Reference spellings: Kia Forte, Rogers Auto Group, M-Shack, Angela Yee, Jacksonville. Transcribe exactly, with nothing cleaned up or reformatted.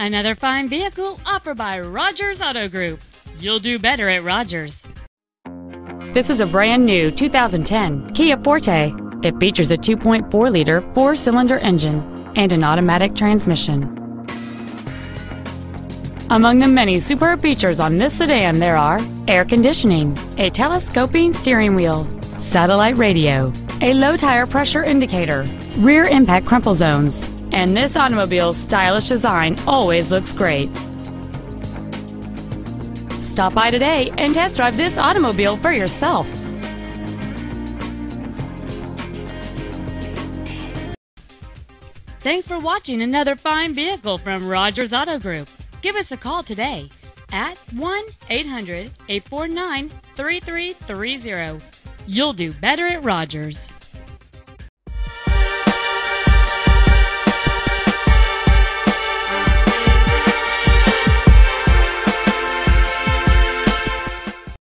Another fine vehicle offered by Rogers Auto Group. You'll do better at Rogers. This is a brand new two thousand ten Kia Forte. It features a two point four liter four-cylinder engine and an automatic transmission. Among the many superb features on this sedan there are air conditioning, a telescoping steering wheel, satellite radio, a low tire pressure indicator, rear impact crumple zones, and this automobile's stylish design always looks great. Stop by today and test drive this automobile for yourself. Thanks for watching another fine vehicle from Rogers Auto Group. Give us a call today at one eight hundred, eight four nine, three three three zero. You'll do better at Rogers.